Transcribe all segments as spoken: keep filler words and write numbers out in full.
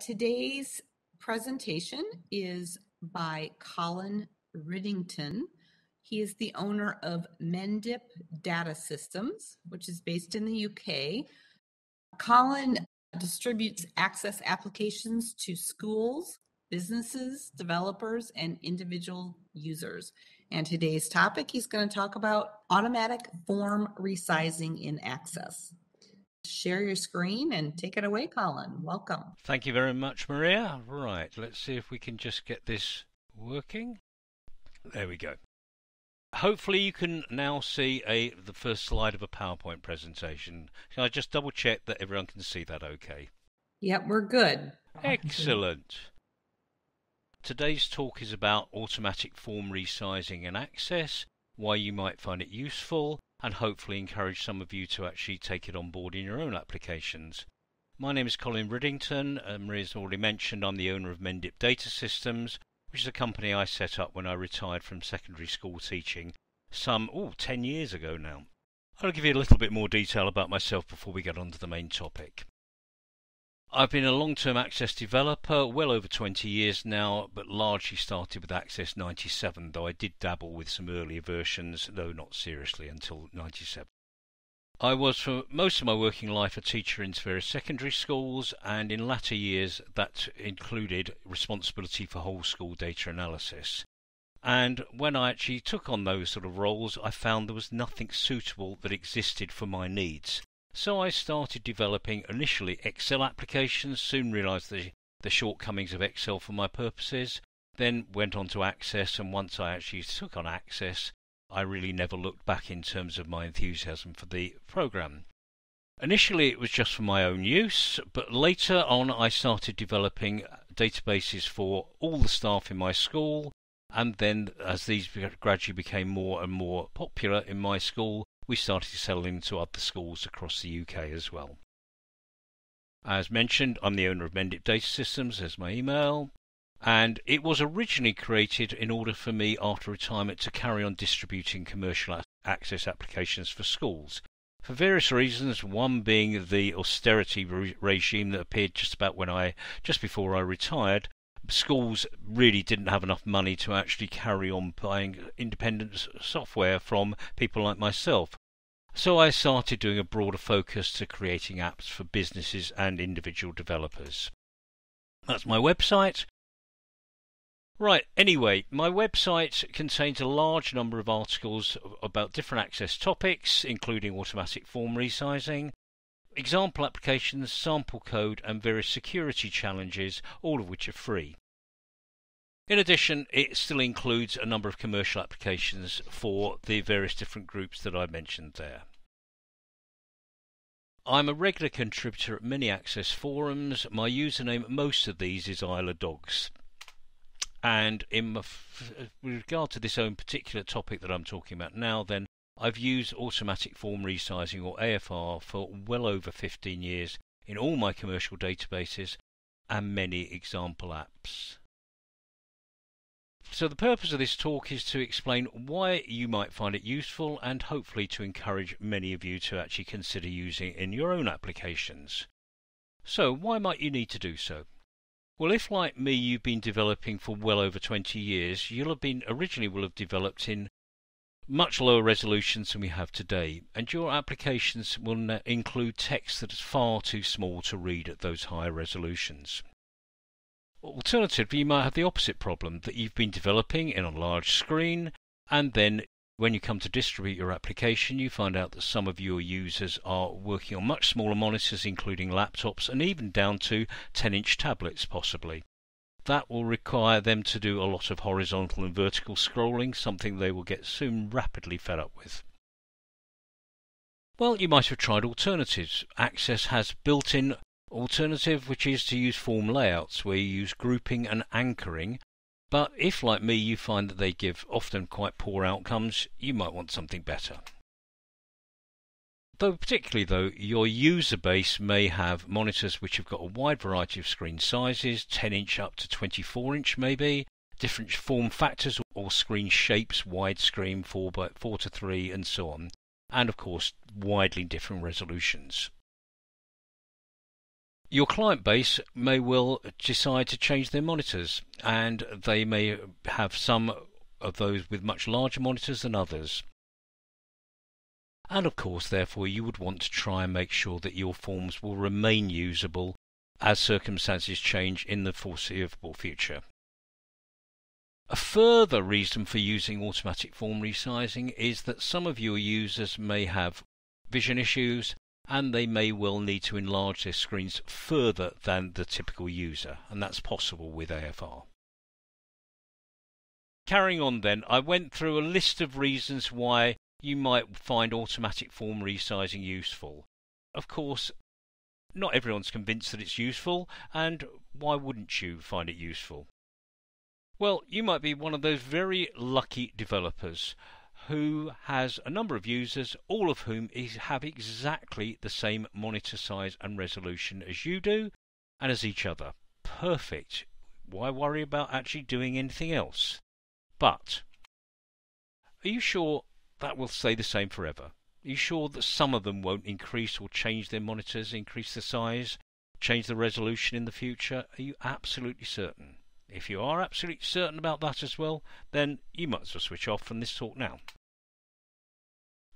Today's presentation is by Colin Riddington. He is the owner of Mendip Data Systems, which is based in the U K. Colin distributes Access applications to schools, businesses, developers, and individual users. And today's topic, he's going to talk about automatic form resizing in Access. Share your screen and take it away, Colin. Welcome. Thank you very much, Maria. Right, let's see if we can just get this working. There we go. Hopefully you can now see a the first slide of a PowerPoint presentation. Can I just double check that everyone can see that okay? Yep, we're good. Excellent. Today's talk is about automatic form resizing in Access, why you might find it useful, and hopefully encourage some of you to actually take it on board in your own applications. My name is Colin Riddington. Um, Maria's already mentioned I'm the owner of Mendip Data Systems, which is a company I set up when I retired from secondary school teaching some, oh, ten years ago now. I'll give you a little bit more detail about myself before we get on to the main topic. I've been a long-term Access developer, well over twenty years now, but largely started with Access ninety-seven, though I did dabble with some earlier versions, though not seriously, until ninety-seven. I was for most of my working life a teacher in various secondary schools, and in latter years that included responsibility for whole school data analysis. And when I actually took on those sort of roles, I found there was nothing suitable that existed for my needs. So I started developing initially Excel applications, soon realised the, the shortcomings of Excel for my purposes, then went on to Access, and once I actually took on Access, I really never looked back in terms of my enthusiasm for the programme. Initially it was just for my own use, but later on I started developing databases for all the staff in my school, and then as these gradually became more and more popular in my school, we started selling to other schools across the U K as well. As mentioned, I'm the owner of Mendip Data Systems, there's my email, and it was originally created in order for me after retirement to carry on distributing commercial Access applications for schools, for various reasons, one being the austerity re regime that appeared just about when I, just before I retired. Schools really didn't have enough money to actually carry on buying independent software from people like myself. So I started doing a broader focus to creating apps for businesses and individual developers. That's my website. Right, anyway, my website contains a large number of articles about different Access topics, including automatic form resizing, example applications, sample code, and various security challenges, all of which are free. In addition, it still includes a number of commercial applications for the various different groups that I mentioned there. I'm a regular contributor at many Access forums. My username at most of these is Isla Dogs. And in my f with regard to this own particular topic that I'm talking about now, then, I've used automatic form resizing, or A F R, for well over fifteen years in all my commercial databases and many example apps. So the purpose of this talk is to explain why you might find it useful and hopefully to encourage many of you to actually consider using it in your own applications. So why might you need to do so? Well, if like me you've been developing for well over twenty years, you'll have been originally will have developed in much lower resolutions than we have today, and your applications will include text that is far too small to read at those higher resolutions. Alternatively, you might have the opposite problem, that you've been developing in a large screen, and then when you come to distribute your application, you find out that some of your users are working on much smaller monitors, including laptops, and even down to ten inch tablets possibly. That will require them to do a lot of horizontal and vertical scrolling, something they will get soon rapidly fed up with. Well, you might have tried alternatives. Access has built-in alternative, which is to use form layouts, where you use grouping and anchoring. But if, like me, you find that they give often quite poor outcomes, you might want something better. Though particularly though, your user base may have monitors which have got a wide variety of screen sizes, ten inch up to twenty-four inch maybe, different form factors or screen shapes, widescreen, four by four to three and so on, and of course widely different resolutions. Your client base may well decide to change their monitors, and they may have some of those with much larger monitors than others. And of course, therefore, you would want to try and make sure that your forms will remain usable as circumstances change in the foreseeable future. A further reason for using automatic form resizing is that some of your users may have vision issues, and they may well need to enlarge their screens further than the typical user, and that's possible with A F R. Carrying on then, I went through a list of reasons why you might find automatic form resizing useful. Of course, not everyone's convinced that it's useful, and why wouldn't you find it useful? Well, you might be one of those very lucky developers who has a number of users, all of whom is, have exactly the same monitor size and resolution as you do and as each other. Perfect. Why worry about actually doing anything else? But are you sure that will stay the same forever? Are you sure that some of them won't increase or change their monitors, increase the size, change the resolution in the future? Are you absolutely certain? If you are absolutely certain about that as well, then you might as well switch off from this talk now.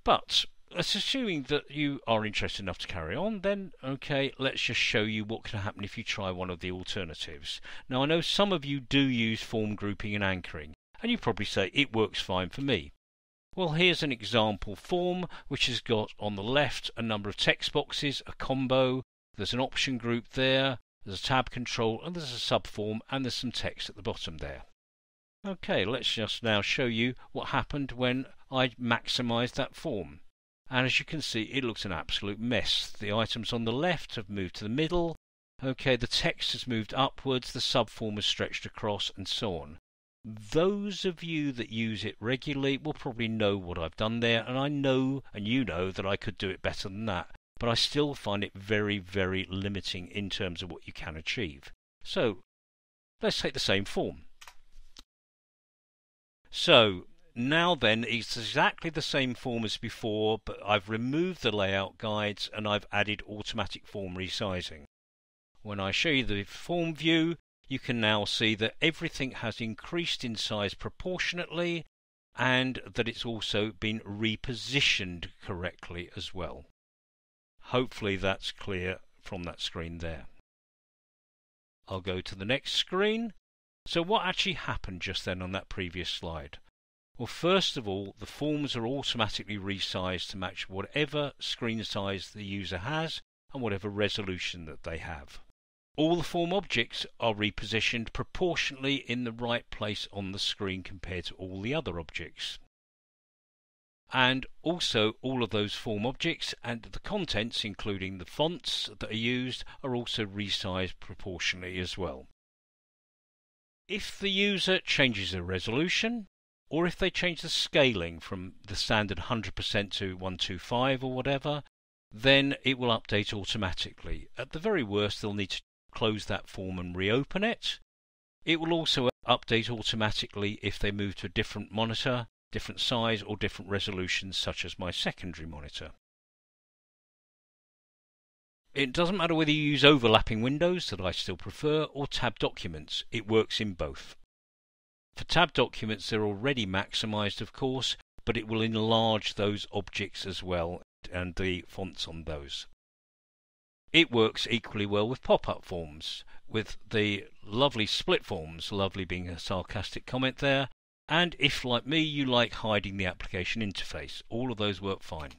But, assuming that you are interested enough to carry on, then, okay, let's just show you what can happen if you try one of the alternatives. Now, I know some of you do use form grouping and anchoring, and you probably say, it works fine for me. Well, here's an example form, which has got, on the left, a number of text boxes, a combo, there's an option group there, there's a tab control, and there's a subform, and there's some text at the bottom there. Okay, let's just now show you what happened when I maximized that form. And as you can see, it looks an absolute mess. The items on the left have moved to the middle. Okay, the text has moved upwards, the subform has stretched across, and so on. Those of you that use it regularly will probably know what I've done there, and I know, and you know, that I could do it better than that. But I still find it very, very limiting in terms of what you can achieve. So, let's take the same form. So, now then, it's exactly the same form as before, but I've removed the layout guides and I've added automatic form resizing. When I show you the form view, you can now see that everything has increased in size proportionately and that it's also been repositioned correctly as well. Hopefully that's clear from that screen there. I'll go to the next screen. So what actually happened just then on that previous slide? Well, first of all, the forms are automatically resized to match whatever screen size the user has and whatever resolution that they have. All the form objects are repositioned proportionally in the right place on the screen compared to all the other objects. And also all of those form objects and the contents, including the fonts that are used, are also resized proportionally as well. If the user changes their resolution, or if they change the scaling from the standard one hundred percent to one twenty-five or whatever, then it will update automatically. At the very worst, they'll need to close that form and reopen it. It will also update automatically if they move to a different monitor, different size or different resolutions, such as my secondary monitor. It doesn't matter whether you use overlapping windows, that I still prefer, or tab documents. It works in both. For tab documents, they're already maximized, of course, but it will enlarge those objects as well and the fonts on those. It works equally well with pop-up forms, with the lovely split forms, lovely being a sarcastic comment there, and if, like me, you like hiding the application interface, all of those work fine.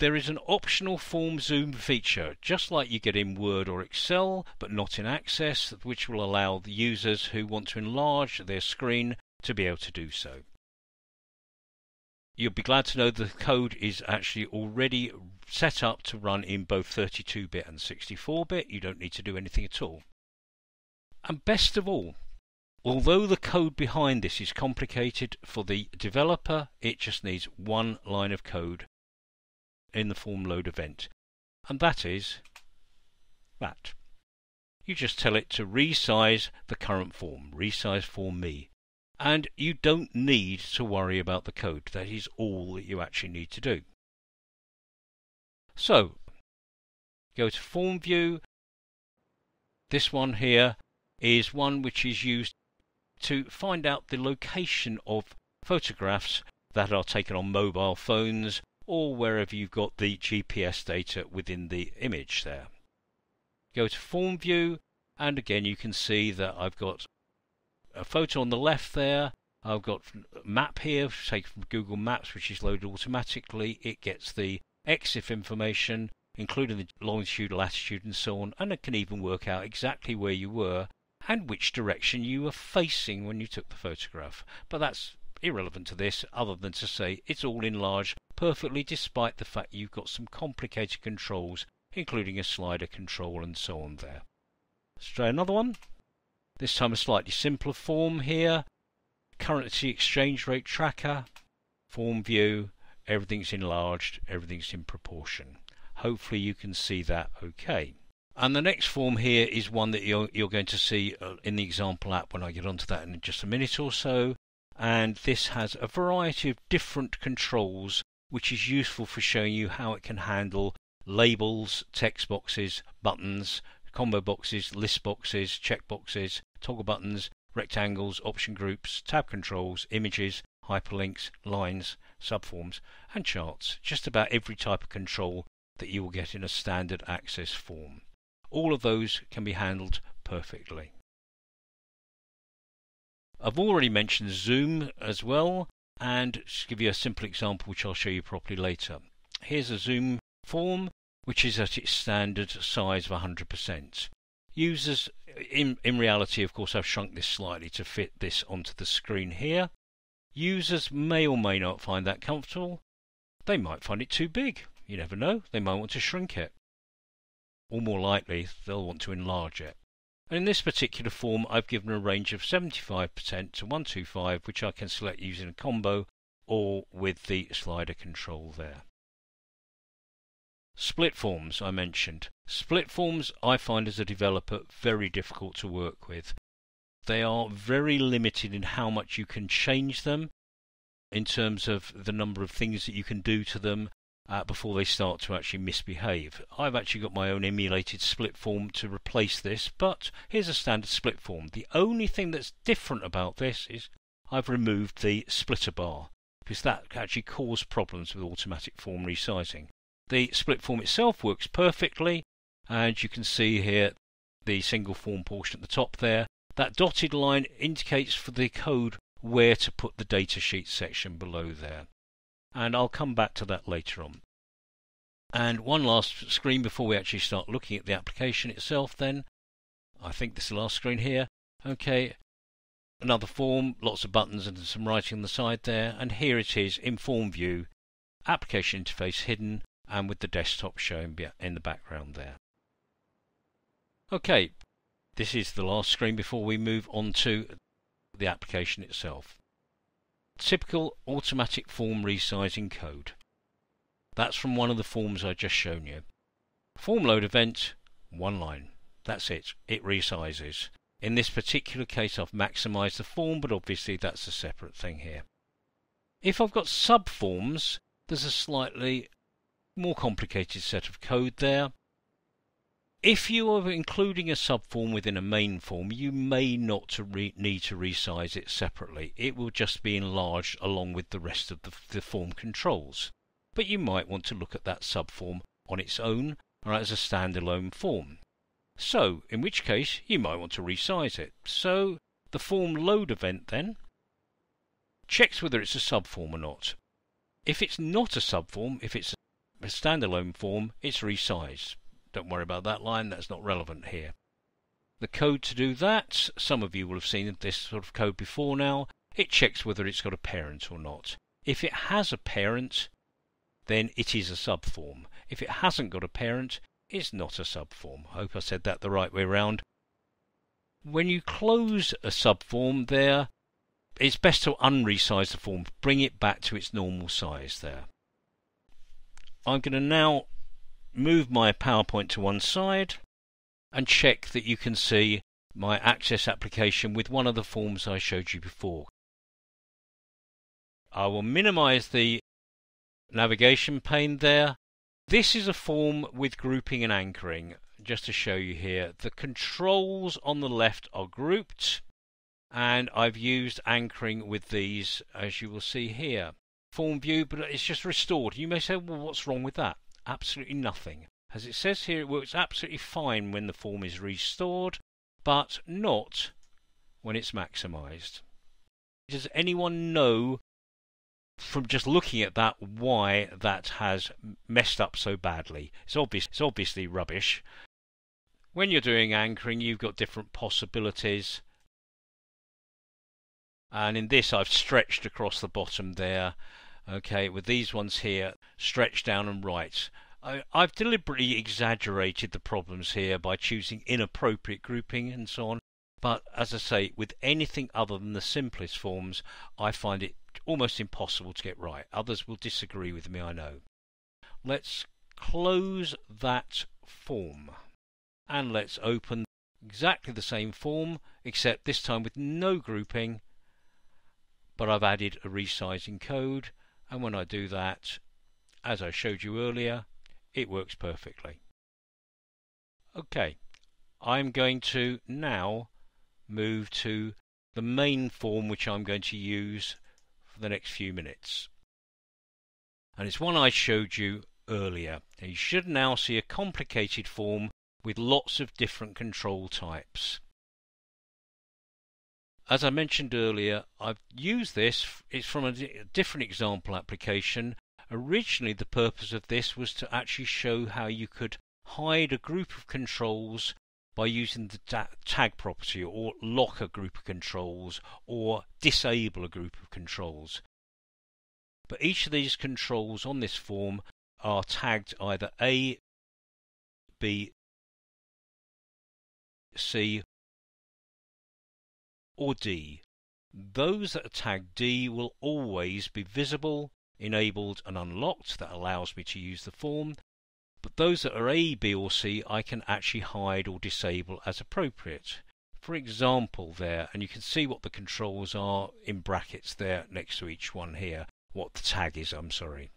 There is an optional form zoom feature, just like you get in Word or Excel, but not in Access, which will allow the users who want to enlarge their screen to be able to do so. You'll be glad to know the code is actually already set up to run in both thirty-two bit and sixty-four bit. You don't need to do anything at all. And best of all, although the code behind this is complicated for the developer, it just needs one line of code in the form load event, and that is that. You just tell it to resize the current form, resize for me, and you don't need to worry about the code. That is all that you actually need to do. So, Go to form view. This one here is one which is used to find out the location of photographs that are taken on mobile phones or wherever you've got the G P S data within the image there. Go to form view, and again you can see that I've got a photo on the left there. I've got a map here, take from Google Maps, which is loaded automatically. It gets the EXIF information, including the longitude, latitude and so on, and it can even work out exactly where you were and which direction you were facing when you took the photograph. But that's irrelevant to this, other than to say it's all enlarged perfectly, despite the fact you've got some complicated controls, including a slider control and so on there. Let's try another one. This time a slightly simpler form here. Currency exchange rate tracker, form view, everything's enlarged, everything's in proportion. Hopefully you can see that okay. And the next form here is one that you're, you're going to see in the example app when I get onto that in just a minute or so. And this has a variety of different controls, which is useful for showing you how it can handle labels, text boxes, buttons, combo boxes, list boxes, check boxes, toggle buttons, rectangles, option groups, tab controls, images, hyperlinks, lines, subforms and charts. Just about every type of control that you will get in a standard Access form. All of those can be handled perfectly. I've already mentioned zoom as well, and to give you a simple example which I'll show you properly later. Here's a zoom form which is at its standard size of one hundred percent. Users, in, in reality of course I've shrunk this slightly to fit this onto the screen here. Users may or may not find that comfortable. They might find it too big. You never know, they might want to shrink it. Or more likely, they'll want to enlarge it. And in this particular form, I've given a range of seventy-five percent to one twenty-five, which I can select using a combo or with the slider control there. Split forms, I mentioned. Split forms, I find as a developer, very difficult to work with. They are very limited in how much you can change them, in terms of the number of things that you can do to them, Uh, before they start to actually misbehave. I've actually got my own emulated split form to replace this, but here's a standard split form. The only thing that's different about this is I've removed the splitter bar, because that actually caused problems with automatic form resizing. The split form itself works perfectly, and you can see here the single form portion at the top there. That dotted line indicates for the code where to put the datasheet section below there. And I'll come back to that later on. And one last screen before we actually start looking at the application itself then. I think this is the last screen here. Okay, another form, lots of buttons and some writing on the side there. And here it is in form view, application interface hidden, and with the desktop shown in the background there. Okay, this is the last screen before we move on to the application itself. Typical automatic form resizing code. That's from one of the forms I've just shown you. Form load event, one line. That's it. It resizes. In this particular case I've maximized the form, but obviously that's a separate thing here. If I've got subforms, there's a slightly more complicated set of code there. If you are including a subform within a main form, you may not to re need to resize it separately. It will just be enlarged along with the rest of the, the form controls. But you might want to look at that subform on its own or as a standalone form. So, in which case, you might want to resize it. So, the form load event then checks whether it's a subform or not. If it's not a subform, if it's a standalone form, it's resized. Don't worry about that line, that's not relevant here. The code to do that, some of you will have seen this sort of code before now, it checks whether it's got a parent or not. If it has a parent, then it is a subform. If it hasn't got a parent, it's not a subform. I hope I said that the right way around. When you close a subform there, it's best to unresize the form, bring it back to its normal size there. I'm going to now move my PowerPoint to one side and check that you can see my Access application with one of the forms I showed you before. I will minimize the navigation pane there This is a form with grouping and anchoring, just to show you here. The controls on the left are grouped, and I've used anchoring with these, as you will see here. Form view, but it's just restored. You may say, well, what's wrong with that? Absolutely nothing. As it says here, it works absolutely fine when the form is restored, but not when it's maximized. Does anyone know from just looking at that why that has messed up so badly? It's obvious, it's obviously rubbish. When you're doing anchoring, you've got different possibilities. And in this, I've stretched across the bottom there. Okay, with these ones here, stretch down and right. I, I've deliberately exaggerated the problems here by choosing inappropriate grouping and so on. But as I say, with anything other than the simplest forms, I find it almost impossible to get right. Others will disagree with me, I know. Let's close that form. And let's open exactly the same form, except this time with no grouping. But I've added a resizing code, and when I do that, as I showed you earlier, it works perfectly. Okay, I'm going to now move to the main form, which I'm going to use for the next few minutes. And it's one I showed you earlier. And you should now see a complicated form with lots of different control types. As I mentioned earlier, I've used this, it's from a different example application. Originally, the purpose of this was to actually show how you could hide a group of controls by using the ta tag property, or lock a group of controls, or disable a group of controls. But each of these controls on this form are tagged either A, B, C, or D. Those that are tagged D will always be visible, enabled and unlocked. That allows me to use the form. But those that are A, B or C I can actually hide or disable as appropriate. For example there, and you can see what the controls are in brackets there next to each one here. What the tag is, I'm sorry.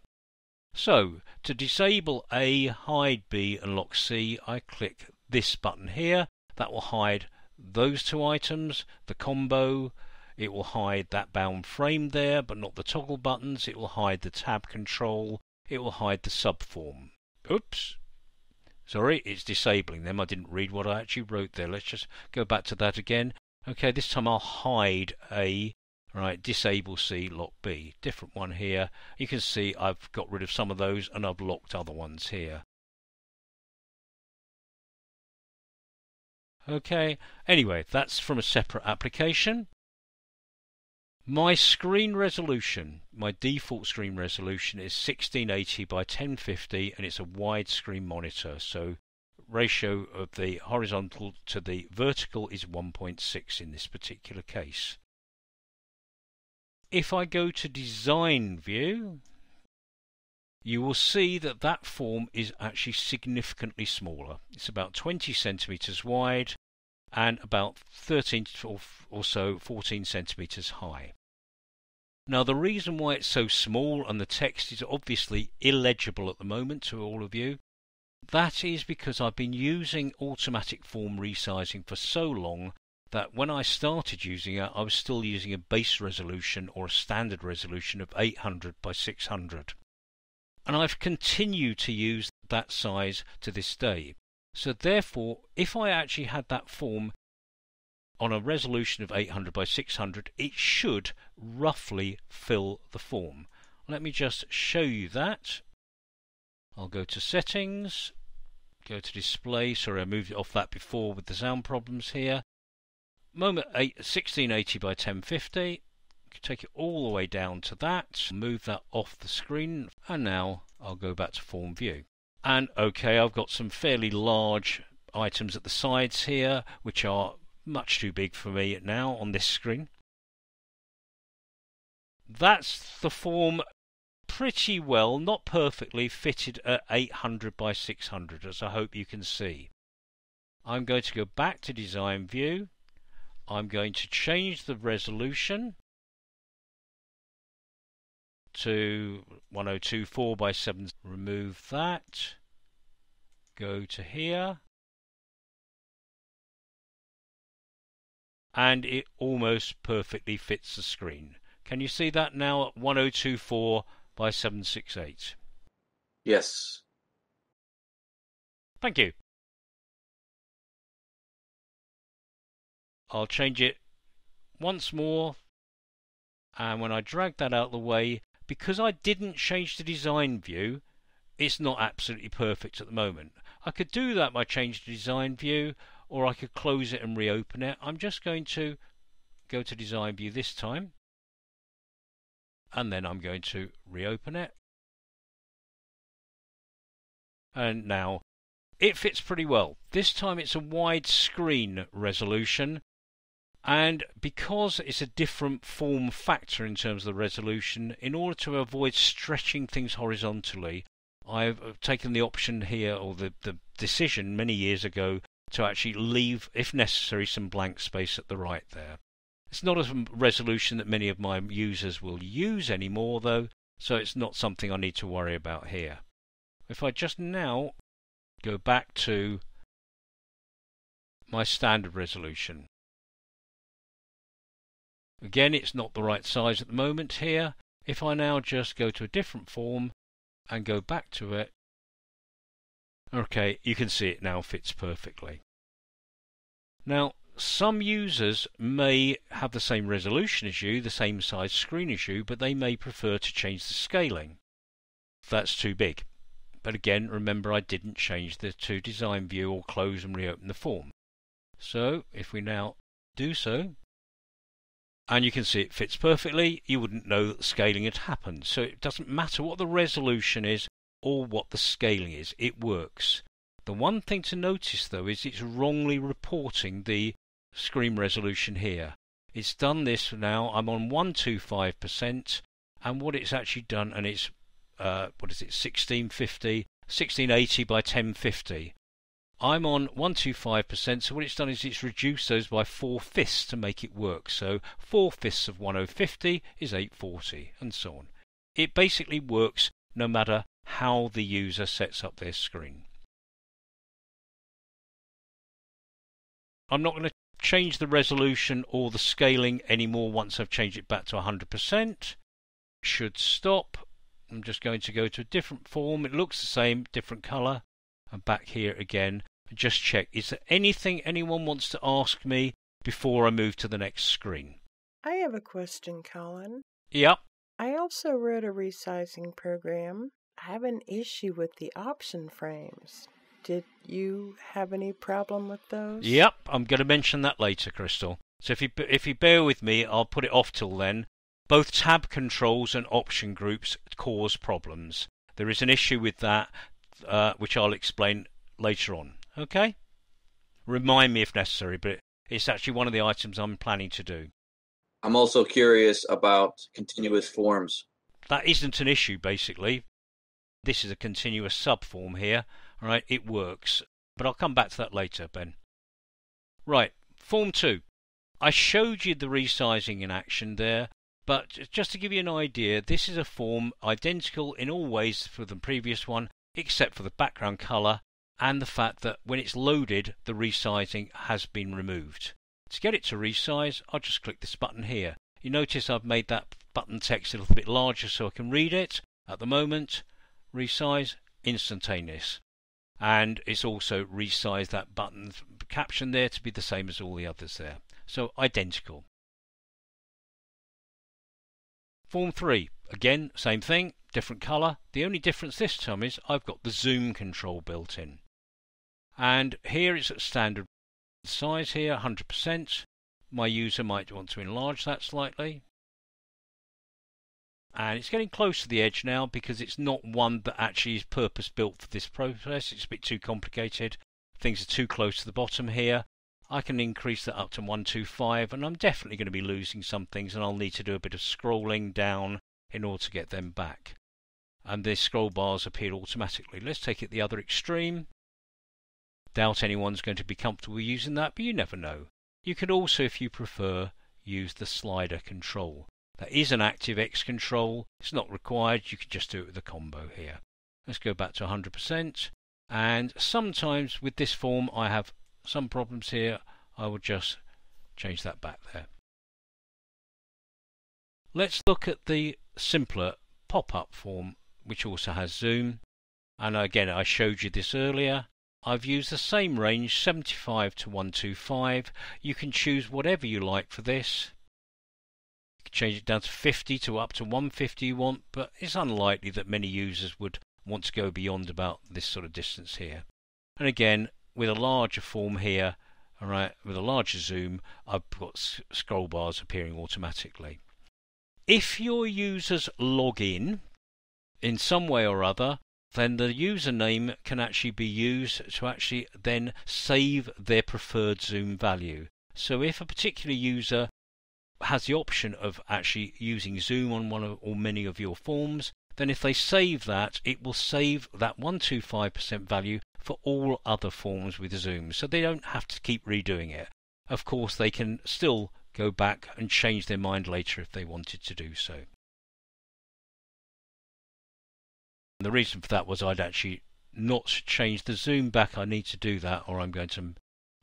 So to disable A, hide B and lock C, I click this button here. That will hide those two items, the combo. It will hide that bound frame there, but not the toggle buttons. It will hide the tab control. It will hide the subform. Oops, sorry, it's disabling them. I didn't read what I actually wrote there. Let's just go back to that again. Okay, this time I'll hide A, right, disable C, lock B. Different one here. You can see I've got rid of some of those and I've locked other ones here. Okay, anyway, that's from a separate application. My screen resolution, my default screen resolution is sixteen eighty by ten fifty, and it's a widescreen monitor, so ratio of the horizontal to the vertical is one point six in this particular case. If I go to design view, you will see that that form is actually significantly smaller. It's about twenty centimeters wide and about thirteen or so fourteen centimeters high. Now the reason why it's so small and the text is obviously illegible at the moment to all of you, that is because I've been using automatic form resizing for so long that when I started using it, I was still using a base resolution or a standard resolution of eight hundred by six hundred. And I've continued to use that size to this day. So therefore, if I actually had that form on a resolution of eight hundred by six hundred, it should roughly fill the form. Let me just show you that. I'll go to settings, go to display. Sorry, I moved it off that before with the sound problems here. Moment eight, sixteen eighty by ten fifty. Take it all the way down to that, move that off the screen, and now I'll go back to form view. And okay, I've got some fairly large items at the sides here, which are much too big for me now on this screen. That's the form pretty well, not perfectly, fitted at eight hundred by six hundred, as I hope you can see. I'm going to go back to design view. I'm going to change the resolution to ten twenty-four by seven. Remove that. Go to here. And it almost perfectly fits the screen. Can you see that now at ten twenty-four by seven sixty-eight? Yes. Thank you. I'll change it once more, and when I drag that out of the way, because I didn't change the design view, it's not absolutely perfect at the moment. I could do that by changing the design view, or I could close it and reopen it. I'm just going to go to design view this time, and then I'm going to reopen it. And now it fits pretty well. This time it's a widescreen resolution, and because it's a different form factor in terms of the resolution, in order to avoid stretching things horizontally, I've taken the option here, or the, the decision many years ago, to actually leave, if necessary, some blank space at the right there. It's not a resolution that many of my users will use anymore though, so it's not something I need to worry about here. If I just now go back to my standard resolution, again, it's not the right size at the moment here. If I now just go to a different form and go back to it, okay, you can see it now fits perfectly. Now, some users may have the same resolution as you, the same size screen as you, but they may prefer to change the scaling. That's too big. But again, remember, I didn't change the to design view or close and reopen the form. So, if we now do so, and you can see it fits perfectly, you wouldn't know that the scaling had happened. So it doesn't matter what the resolution is or what the scaling is, it works. The one thing to notice though is it's wrongly reporting the screen resolution here. It's done this now, I'm on one twenty-five percent, and what it's actually done, and it's, uh, what is it, sixteen fifty, sixteen eighty by ten fifty. I'm on one twenty-five percent, so what it's done is it's reduced those by four fifths to make it work. So four fifths of ten fifty is eight forty, and so on. It basically works no matter how the user sets up their screen. I'm not going to change the resolution or the scaling anymore once I've changed it back to one hundred percent. Should stop. I'm just going to go to a different form. It looks the same, different colour. And back here again, just check, is there anything anyone wants to ask me before I move to the next screen? I have a question, Colin. Yep. I also wrote a resizing program. I have an issue with the option frames. Did you have any problem with those? Yep, I'm going to mention that later, Crystal. So if you, if you bear with me, I'll put it off till then. Both tab controls and option groups cause problems. There is an issue with that. Uh, which I'll explain later on. Okay? Remind me if necessary, but it's actually one of the items I'm planning to do. I'm also curious about continuous forms. That isn't an issue, basically. This is a continuous subform here. All right, it works. But I'll come back to that later, Ben. Right, form two. I showed you the resizing in action there. But just to give you an idea, this is a form identical in all ways for the previous one, except for the background colour and the fact that when it's loaded, the resizing has been removed. To get it to resize, I'll just click this button here. You notice I've made that button text a little bit larger so I can read it. At the moment, resize instantaneous. And it's also resized that button caption there to be the same as all the others there. So identical. Form three. Again, same thing, different colour. The only difference this time is I've got the zoom control built in. And here it's at standard size here, one hundred percent. My user might want to enlarge that slightly. And it's getting close to the edge now because it's not one that actually is purpose-built for this process. It's a bit too complicated. Things are too close to the bottom here. I can increase that up to one twenty-five, and I'm definitely going to be losing some things, and I'll need to do a bit of scrolling down in order to get them back. And the scroll bars appear automatically. Let's take it the other extreme. Doubt anyone's going to be comfortable using that, but you never know. You can also, if you prefer, use the slider control. That is an active X control. It's not required. You could just do it with a combo here. Let's go back to one hundred percent. And sometimes with this form I have some problems here. I will just change that back there. Let's look at the simpler pop-up form, which also has zoom. And again, I showed you this earlier. I've used the same range, seventy-five to one twenty-five. You can choose whatever you like for this. You can change it down to fifty to up to one fifty you want, but it's unlikely that many users would want to go beyond about this sort of distance here. And again, with a larger form here, all right, with a larger zoom, I've got scroll bars appearing automatically. If your users log in in some way or other, then the username can actually be used to actually then save their preferred zoom value. So if a particular user has the option of actually using zoom on one or many of your forms, then if they save that, it will save that one twenty-five percent value for all other forms with zoom, so they don't have to keep redoing it. Of course, they can still go back and change their mind later if they wanted to do so. The reason for that was I'd actually not changed the zoom back. I need to do that or I'm going to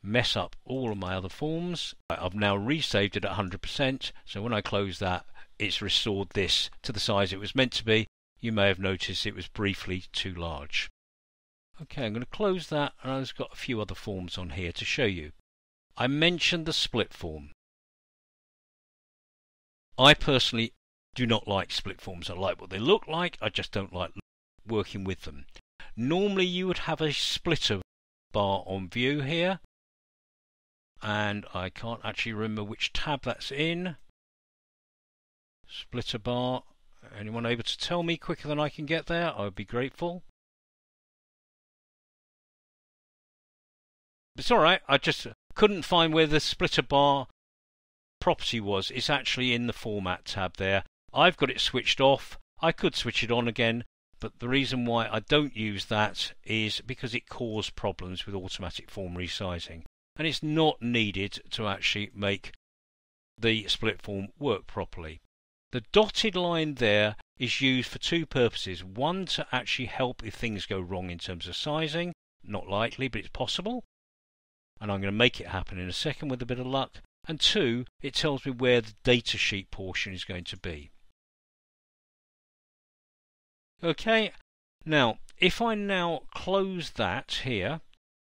mess up all of my other forms. I've now resaved it at one hundred percent, so when I close that, it's restored this to the size it was meant to be. You may have noticed it was briefly too large. Okay, I'm going to close that, and I've got a few other forms on here to show you. I mentioned the split form. I personally do not like split forms. I like what they look like, I just don't like working with them. Normally you would have a splitter bar on view here, and I can't actually remember which tab that's in. Splitter bar, anyone able to tell me quicker than I can get there? I would be grateful. It's alright, I just couldn't find where the splitter bar property was. It's actually in the format tab there. I've got it switched off. I could switch it on again, but the reason why I don't use that is because it caused problems with automatic form resizing, and it's not needed to actually make the split form work properly. The dotted line there is used for two purposes. One, to actually help if things go wrong in terms of sizing. Not likely, but it's possible, and I'm going to make it happen in a second with a bit of luck. And two, it tells me where the data sheet portion is going to be. Okay, now if I now close that here,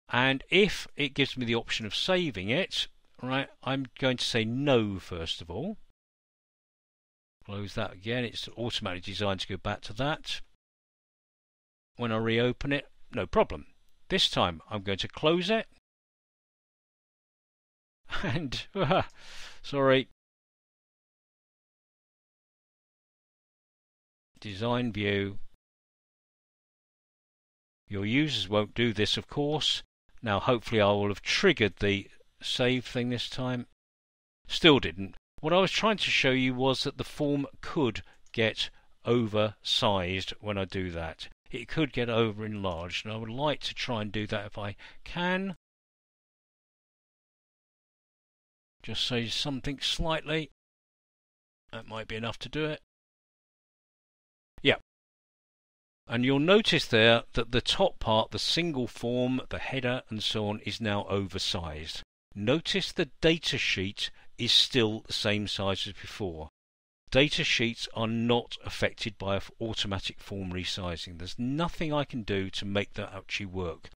and if it gives me the option of saving it, right, I'm going to say no first of all. Close that again, it's automatically designed to go back to that. When I reopen it, no problem. This time I'm going to close it, and sorry, design view. Your users won't do this, of course. Now hopefully I will have triggered the save thing this time. Still didn't. What I was trying to show you was that the form could get oversized when I do that. It could get over enlarged, and I would like to try and do that if I can. Just say something slightly. That might be enough to do it. Yeah. And you'll notice there that the top part, the single form, the header and so on, is now oversized. Notice the data sheet is still the same size as before. Data sheets are not affected by automatic form resizing. There's nothing I can do to make that actually work.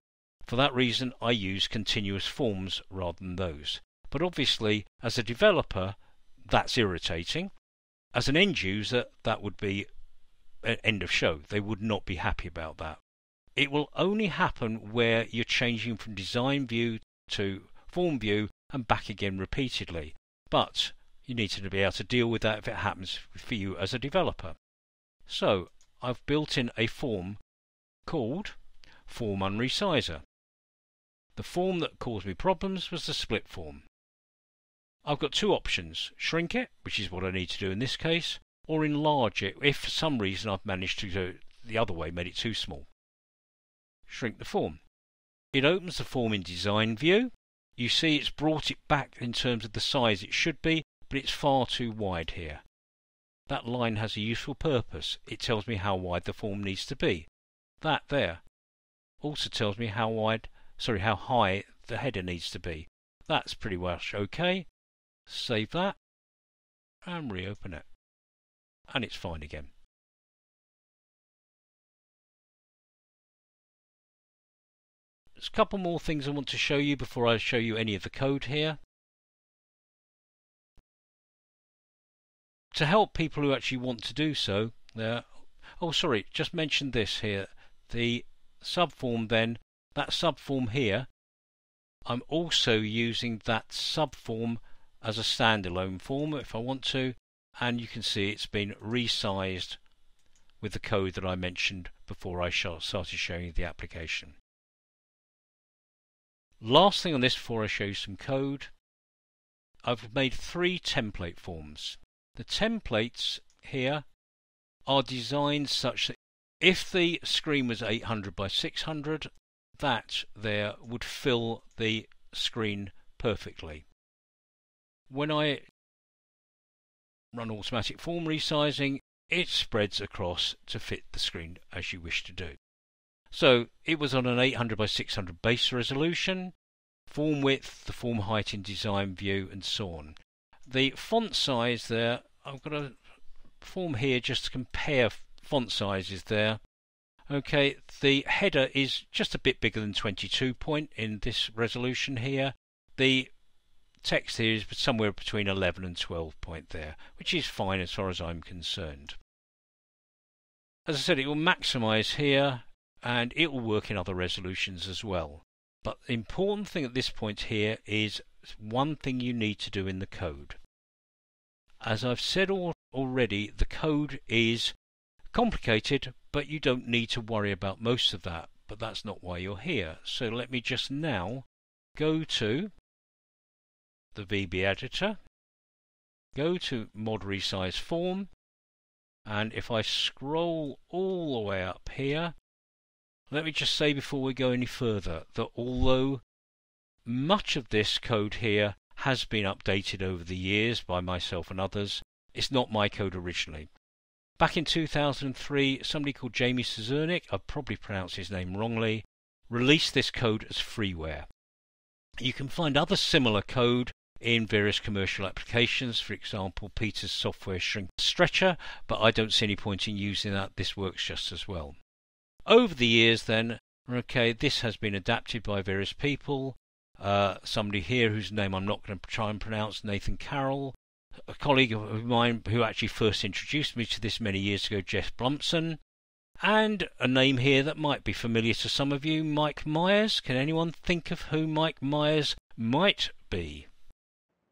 For that reason, I use continuous forms rather than those. But obviously, as a developer, that's irritating. As an end user, that would be an end of show. They would not be happy about that. It will only happen where you're changing from design view to form view and back again repeatedly. But you need to be able to deal with that if it happens for you as a developer. So I've built in a form called Form Unresizer. The form that caused me problems was the split form. I've got two options, shrink it, which is what I need to do in this case, or enlarge it if for some reason I've managed to go the other way, made it too small. Shrink the form. It opens the form in design view. You see it's brought it back in terms of the size it should be, but it's far too wide here. That line has a useful purpose. It tells me how wide the form needs to be. That there also tells me how wide, sorry, how high the header needs to be. That's pretty much okay. Save that and reopen it. And it's fine again. There's a couple more things I want to show you before I show you any of the code here. To help people who actually want to do so, there. Oh, sorry, just mentioned this here. The subform then, that subform here, I'm also using that subform as a standalone form if I want to, and you can see it's been resized with the code that I mentioned before I started showing you the application. Last thing on this before I show you some code, I've made three template forms. The templates here are designed such that if the screen was eight hundred by six hundred, that there would fill the screen perfectly. When I run automatic form resizing, it spreads across to fit the screen as you wish to do. So it was on an eight hundred by six hundred base resolution, form width, the form height in design view, and so on. The font size there, I've got a form here just to compare font sizes there. Okay, the header is just a bit bigger than twenty-two point in this resolution here. The text here is somewhere between eleven and twelve point there, which is fine as far as I'm concerned. As I said, it will maximize here and it will work in other resolutions as well. But the important thing at this point here is one thing you need to do in the code. As I've said al already, the code is complicated, but you don't need to worry about most of that. But that's not why you're here. So let me just now go to the V B editor, go to mod resize form, and if I scroll all the way up here, let me just say before we go any further that although much of this code here has been updated over the years by myself and others, it's not my code originally. Back in two thousand three, somebody called Jamie Czernik, I probably pronounced his name wrongly, released this code as freeware. You can find other similar code in various commercial applications, for example Peter's software shrink stretcher, but I don't see any point in using that. This works just as well. Over the years then, okay, this has been adapted by various people. Uh, somebody here whose name I'm not going to try and pronounce, Nathan Carroll, a colleague of mine who actually first introduced me to this many years ago, Jeff Blumson, and a name here that might be familiar to some of you, Mike Myers. Can anyone think of who Mike Myers might be?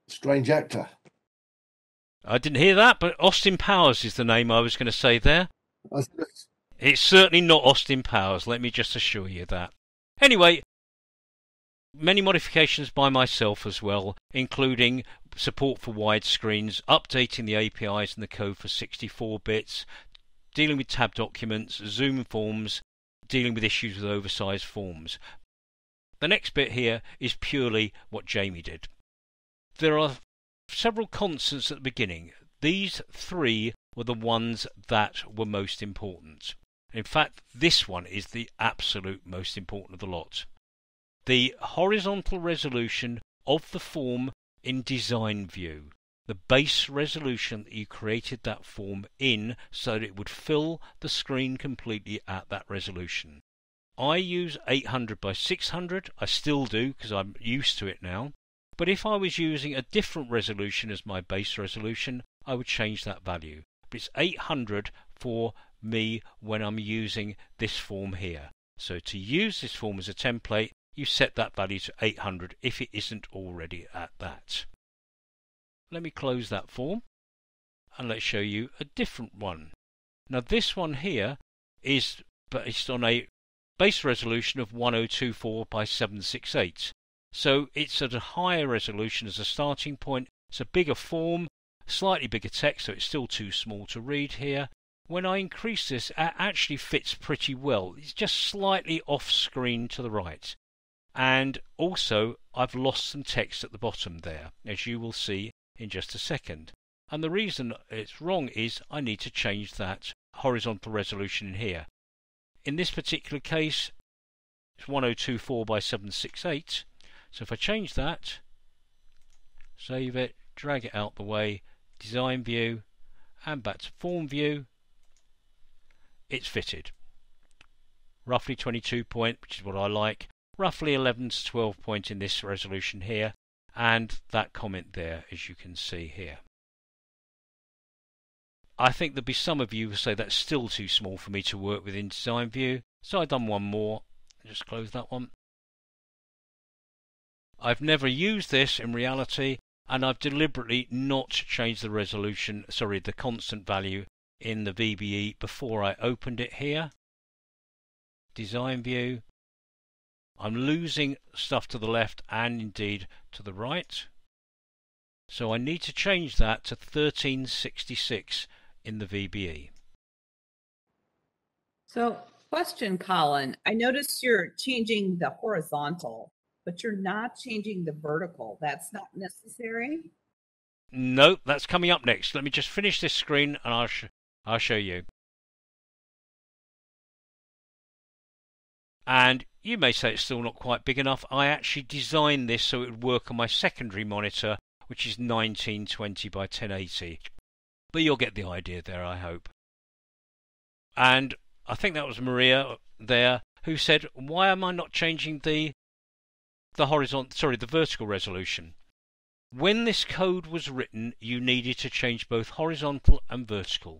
Strange actor. I didn't hear that, but Austin Powers is the name I was going to say there. I said it's It's certainly not Austin Powers, let me just assure you that. Anyway, many modifications by myself as well, including support for wide screens, updating the A P Is and the code for sixty-four bits, dealing with tab documents, Zoom forms, dealing with issues with oversized forms. The next bit here is purely what Jamie did. There are several constants at the beginning. These three were the ones that were most important. In fact, this one is the absolute most important of the lot. The horizontal resolution of the form in design view. The base resolution that you created that form in so that it would fill the screen completely at that resolution. I use eight hundred by six hundred. I still do because I'm used to it now. But if I was using a different resolution as my base resolution, I would change that value. But it's eight hundred for me when I'm using this form here. So to use this form as a template, you set that value to eight hundred if it isn't already at that. Let me close that form and let's show you a different one. Now this one here is based on a base resolution of ten twenty-four by seven sixty-eight. So it's at a higher resolution as a starting point. It's a bigger form, slightly bigger text, so it's still too small to read here. When I increase this, it actually fits pretty well. It's just slightly off screen to the right. And also I've lost some text at the bottom there, as you will see in just a second. And the reason it's wrong is I need to change that horizontal resolution in here. In this particular case, it's ten twenty-four by seven sixty-eight. So if I change that, save it, drag it out the way, design view, and back to form view, it's fitted. Roughly twenty-two point, which is what I like, roughly eleven to twelve point in this resolution here, and that comment there, as you can see here. I think there'll be some of you who say that's still too small for me to work with in design view, so I've done one more. Just close that one. I've never used this in reality, and I've deliberately not changed the resolution, sorry, the constant value in the V B E before I opened it here. Design view. I'm losing stuff to the left and indeed to the right. So I need to change that to thirteen sixty-six in the V B E. So, question, Colin. I noticed you're changing the horizontal, but you're not changing the vertical. That's not necessary? No, that's coming up next. Let me just finish this screen and I'll, sh I'll show you. And you may say it's still not quite big enough. I actually designed this so it would work on my secondary monitor, which is nineteen twenty by ten eighty. But you'll get the idea there, I hope. And I think that was Maria there who said, why am I not changing the the horizontal, sorry, the vertical resolution? When this code was written, you needed to change both horizontal and vertical.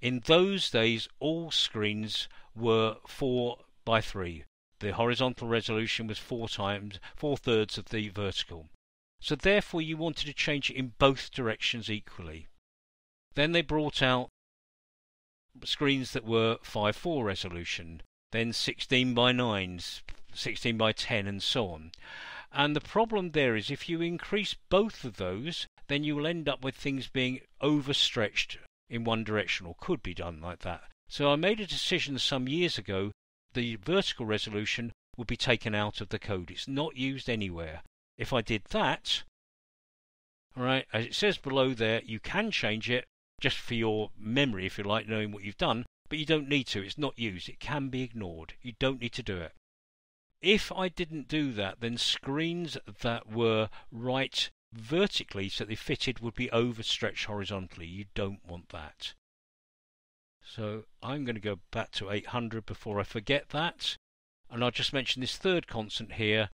In those days, all screens were four by three. The horizontal resolution was four times, four thirds of the vertical. So therefore you wanted to change it in both directions equally. Then they brought out screens that were five four resolution, then sixteen by nine, sixteen by ten and so on. And the problem there is if you increase both of those, then you will end up with things being overstretched in one direction, or could be done like that. So I made a decision some years ago, the vertical resolution would be taken out of the code. It's not used anywhere. If I did that, all right, as it says below there, you can change it just for your memory, if you like, knowing what you've done, but you don't need to. It's not used. It can be ignored. You don't need to do it. If I didn't do that, then screens that were right vertically, so they fitted, would be overstretched horizontally. You don't want that. So I'm going to go back to eight hundred before I forget that. And I'll just mention this third constant here.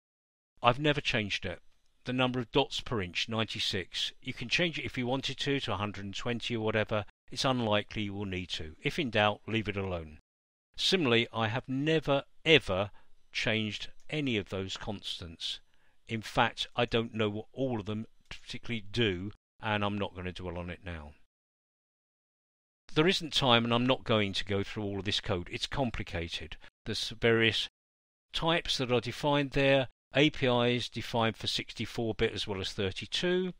I've never changed it. The number of dots per inch, ninety-six. You can change it if you wanted to, to one hundred twenty or whatever. It's unlikely you will need to. If in doubt, leave it alone. Similarly, I have never, ever changed any of those constants. In fact, I don't know what all of them particularly do, and I'm not going to dwell on it now. There isn't time, and I'm not going to go through all of this code. It's complicated. There's various types that are defined there. A P Is defined for sixty-four bit as well as thirty-two.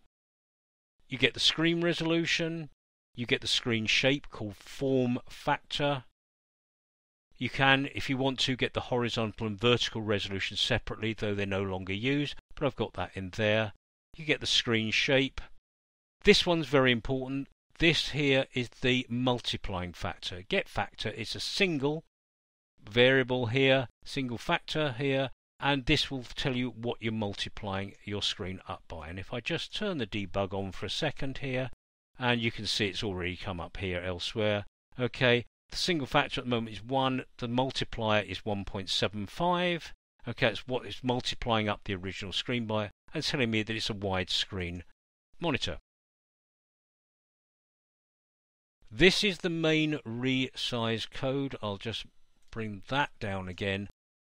You get the screen resolution. You get the screen shape called form factor. You can, if you want to, get the horizontal and vertical resolution separately, though they're no longer used, but I've got that in there. You get the screen shape. This one's very important. This here is the multiplying factor. Get factor is a single variable here, single factor here, and this will tell you what you're multiplying your screen up by. And if I just turn the debug on for a second here, and you can see it's already come up here elsewhere. Okay, the single factor at the moment is one, the multiplier is one point seven five. Okay, it's what is multiplying up the original screen by and telling me that it's a widescreen monitor. This is the main resize code. I'll just bring that down again.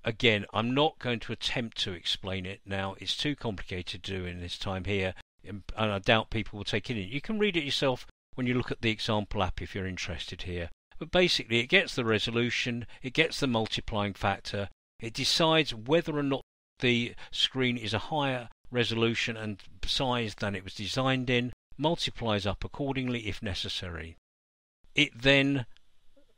Again, I'm not going to attempt to explain it now. It's too complicated to do in this time here, and I doubt people will take it in. You can read it yourself when you look at the example app if you're interested here. But basically, it gets the resolution, it gets the multiplying factor, it decides whether or not the screen is a higher resolution and size than it was designed in, multiplies up accordingly if necessary. It then,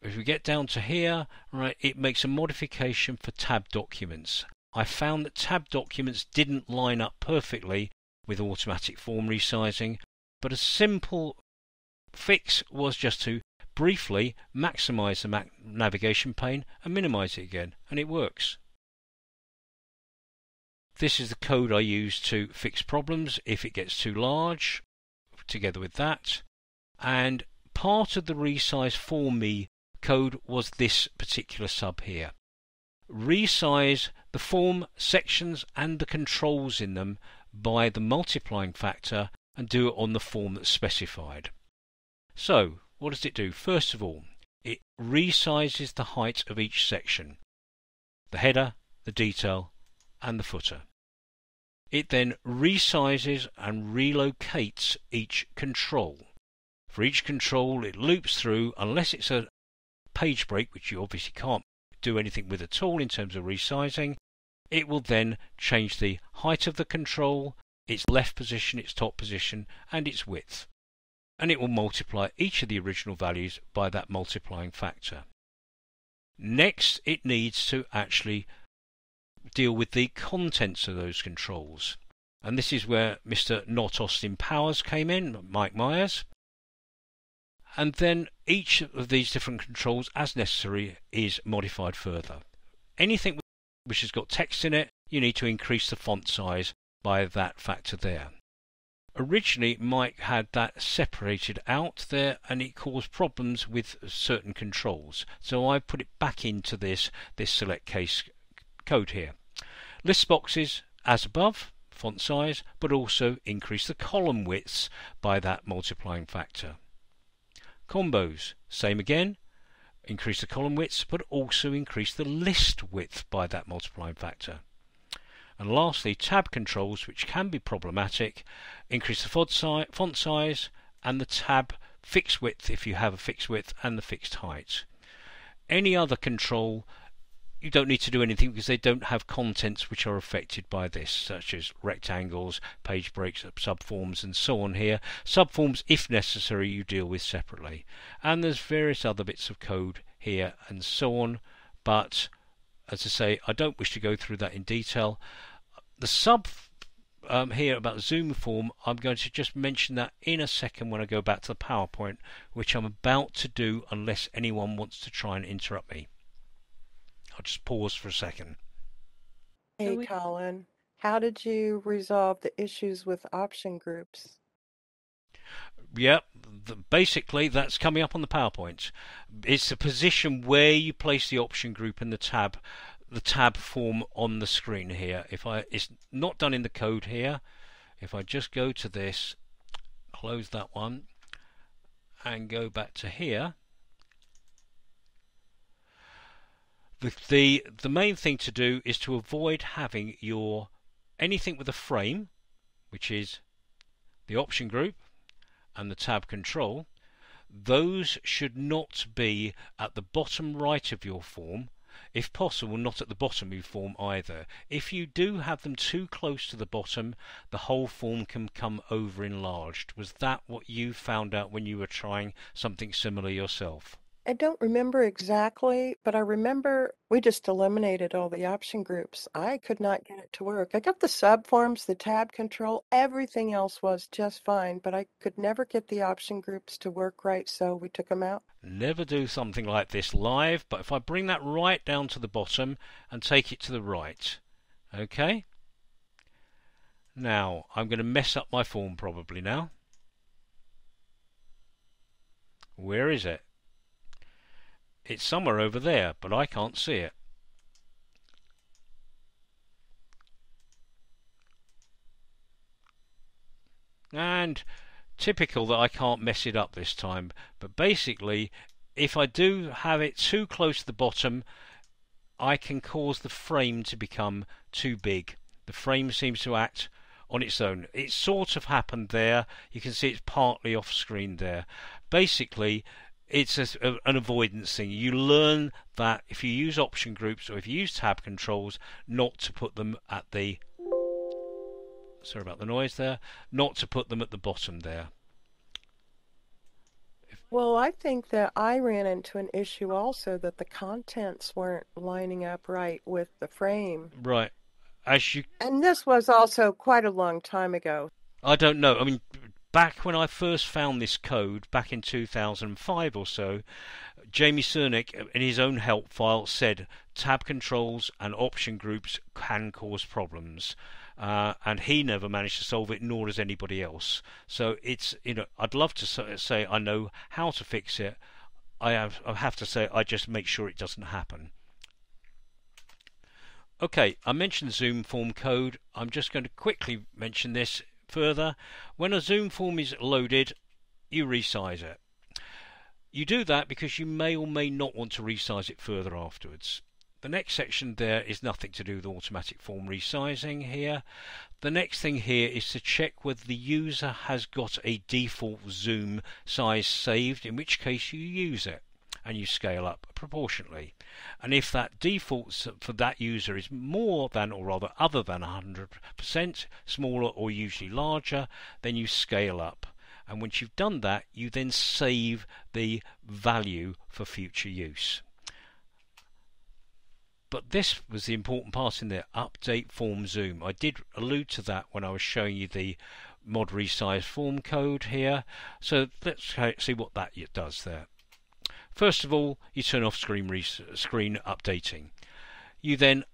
if we get down to here, right, it makes a modification for tab documents. I found that tab documents didn't line up perfectly with automatic form resizing, but a simple fix was just to briefly maximize the navigation pane and minimize it again, and it works. This is the code I use to fix problems if it gets too large, together with that. And part of the resize for me code was this particular sub here. Resize the form sections and the controls in them by the multiplying factor and do it on the form that's specified. So, what does it do? First of all, it resizes the height of each section, the header, the detail, and the footer. It then resizes and relocates each control. For each control, it loops through, unless it's a page break, which you obviously can't do anything with at all in terms of resizing. It will then change the height of the control, its left position, its top position, and its width, and it will multiply each of the original values by that multiplying factor. Next, it needs to actually deal with the contents of those controls, and this is where Mister Not Austin Powers came in, Mike Myers. And then each of these different controls, as necessary, is modified further. Anything which has got text in it, you need to increase the font size by that factor there. Originally, Mike had that separated out there, and it caused problems with certain controls. So I put it back into this, this select case code here. List boxes as above, font size, but also increase the column widths by that multiplying factor. Combos, same again, increase the column widths but also increase the list width by that multiplying factor. And lastly, tab controls, which can be problematic, increase the font size, font size and the tab fixed width if you have a fixed width, and the fixed height. Any other control, you don't need to do anything because they don't have contents which are affected by this, such as rectangles, page breaks, subforms and so on here. Subforms, if necessary, you deal with separately. And there's various other bits of code here and so on, but as I say, I don't wish to go through that in detail. The sub um, here about zoom form, I'm going to just mention that in a second when I go back to the PowerPoint, which I'm about to do unless anyone wants to try and interrupt me. I'll just pause for a second. Hey, Colin, how did you resolve the issues with option groups? Yep, the, basically that's coming up on the PowerPoint. It's the position where you place the option group and the tab, the tab form on the screen here. If I, it's not done in the code here. If I just go to this, close that one, and go back to here. The, the the main thing to do is to avoid having your anything with a frame, which is the option group and the tab control. Those should not be at the bottom right of your form, if possible not at the bottom of your form either. If you do have them too close to the bottom, the whole form can come over enlarged. Was that what you found out when you were trying something similar yourself? I don't remember exactly, but I remember we just eliminated all the option groups. I could not get it to work. I got the subforms, the tab control, everything else was just fine, but I could never get the option groups to work right, so we took them out. Never do something like this live, but if I bring that right down to the bottom and take it to the right, okay? Now, I'm going to mess up my form probably now. Where is it? It's somewhere over there, but I can't see it. And typical that I can't mess it up this time. But basically, if I do have it too close to the bottom, I can cause the frame to become too big. The frame seems to act on its own. It sort of happened there. You can see it's partly off screen there. Basically, it's a, an avoidance thing. You learn that if you use option groups or if you use tab controls, not to put them at the, sorry about the noise there, not to put them at the bottom there. Well, I think that I ran into an issue also that the contents weren't lining up right with the frame. Right. As you... And this was also quite a long time ago. I don't know. I mean, back when I first found this code back in two thousand five or so, Jamie Czernik in his own help file said tab controls and option groups can cause problems, uh, and he never managed to solve it, nor does anybody else. So it's, you know, I'd love to say I know how to fix it. I have, I have to say I just make sure it doesn't happen. Okay, I mentioned Zoom form code. I'm just going to quickly mention this further. When a Zoom form is loaded, you resize it. You do that because you may or may not want to resize it further afterwards. The next section there is nothing to do with automatic form resizing here. The next thing here is to check whether the user has got a default Zoom size saved, in which case you use it and you scale up proportionately. And if that default for that user is more than, or rather other than one hundred percent, smaller or usually larger, then you scale up. And once you've done that, you then save the value for future use. But this was the important part in there, update form Zoom. I did allude to that when I was showing you the mod resize form code here. So let's see what that does there. First of all, you turn off screen, screen updating. You then,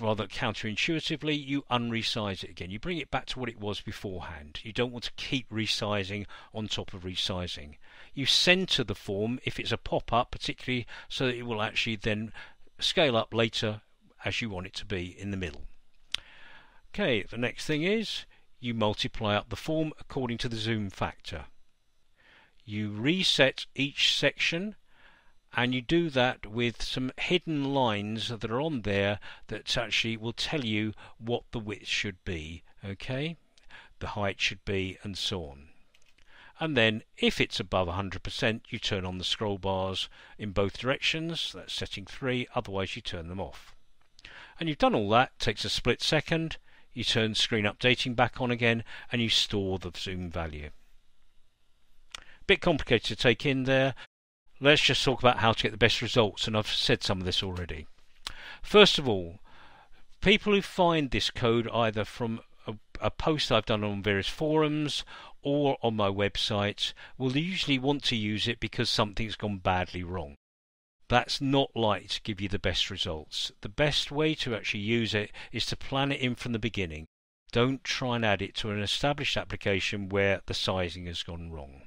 rather counterintuitively, you unresize it again. You bring it back to what it was beforehand. You don't want to keep resizing on top of resizing. You center the form if it's a pop-up, particularly, so that it will actually then scale up later as you want it to be in the middle. Okay, the next thing is you multiply up the form according to the zoom factor. You reset each section, and you do that with some hidden lines that are on there that actually will tell you what the width should be, okay, the height should be, and so on. And then if it's above one hundred percent, you turn on the scroll bars in both directions. That's setting three, otherwise you turn them off. And you've done all that. It takes a split second. You turn screen updating back on again, and you store the zoom value. Bit complicated to take in there. Let's just talk about how to get the best results, and I've said some of this already. First of all, people who find this code either from a, a post I've done on various forums or on my website will usually want to use it because something's gone badly wrong. That's not likely to give you the best results. The best way to actually use it is to plan it in from the beginning. Don't try and add it to an established application where the sizing has gone wrong.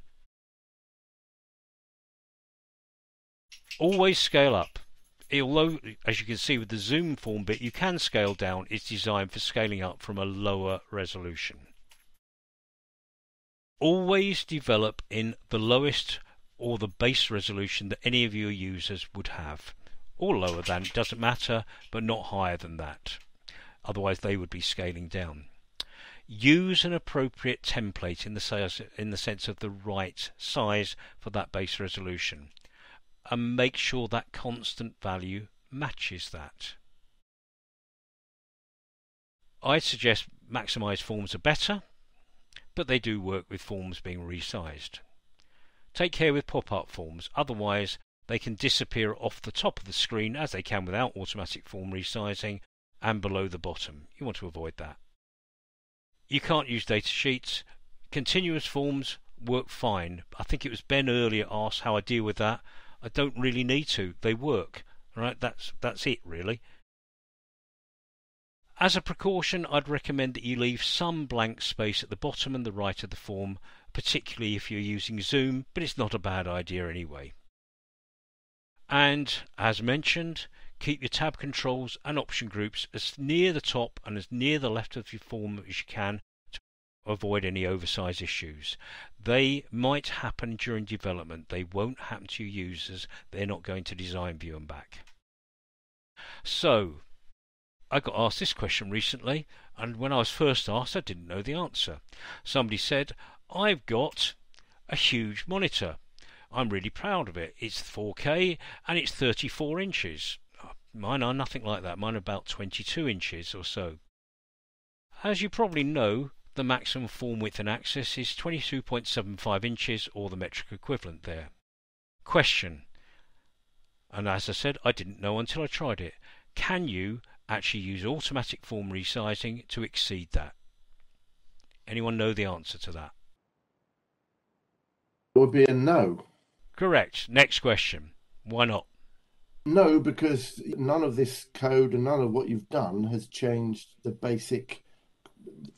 Always scale up. Although, as you can see with the zoom form bit, you can scale down. It's designed for scaling up from a lower resolution. Always develop in the lowest or the base resolution that any of your users would have. Or lower than, it doesn't matter, but not higher than that. Otherwise they would be scaling down. Use an appropriate template in the size, in the sense of the right size for that base resolution. And make sure that constant value matches that. I suggest maximized forms are better, but they do work with forms being resized. Take care with pop-up forms, otherwise they can disappear off the top of the screen as they can without automatic form resizing, and below the bottom. You want to avoid that. You can't use data sheets. Continuous forms work fine. I think it was Ben earlier asked how I deal with that. I don't really need to. They work. Right? That's, that's it, really. As a precaution, I'd recommend that you leave some blank space at the bottom and the right of the form, particularly if you're using Zoom, but it's not a bad idea anyway. And, as mentioned, keep your tab controls and option groups as near the top and as near the left of your form as you can, avoid any oversize issues. They might happen during development. They won't happen to your users. They're not going to design view and back. So I got asked this question recently, and when I was first asked, I didn't know the answer. Somebody said, I've got a huge monitor. I'm really proud of it. It's four K and it's thirty-four inches. Mine are nothing like that. Mine are about twenty-two inches or so. As you probably know, the maximum form width and axis is twenty-two point seven five inches, or the metric equivalent there. Question, and as I said, I didn't know until I tried it, can you actually use automatic form resizing to exceed that? Anyone know the answer to that? it would be a no. Correct. Next question. Why not? No, because none of this code and none of what you've done has changed the basic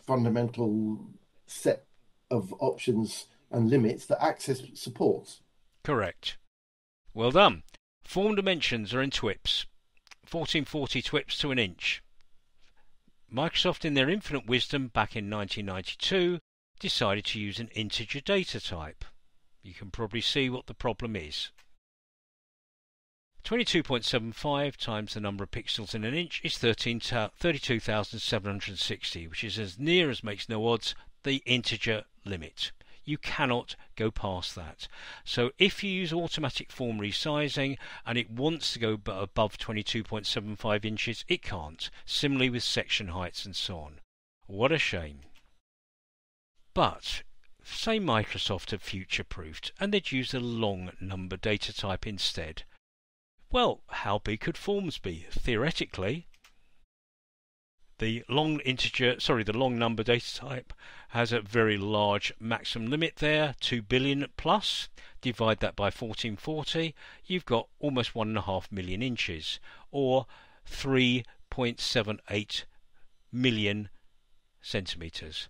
fundamental set of options and limits that Access supports. Correct. Well done. Form dimensions are in TWIPs. fourteen forty TWIPs to an inch. Microsoft, in their infinite wisdom back in nineteen ninety-two, decided to use an integer data type. You can probably see what the problem is. twenty-two point seven five times the number of pixels in an inch is thirty-two thousand seven hundred sixty, which is as near as makes no odds the integer limit. You cannot go past that. So if you use automatic form resizing and it wants to go above twenty-two point seven five inches, it can't. Similarly with section heights and so on. What a shame. But say Microsoft had future-proofed and they'd used a long number data type instead. Well, how big could forms be? Theoretically, the long integer, sorry, the long number data type has a very large maximum limit there, two billion plus. Divide that by fourteen forty, you've got almost one and a half million inches, or three point seven eight million centimeters.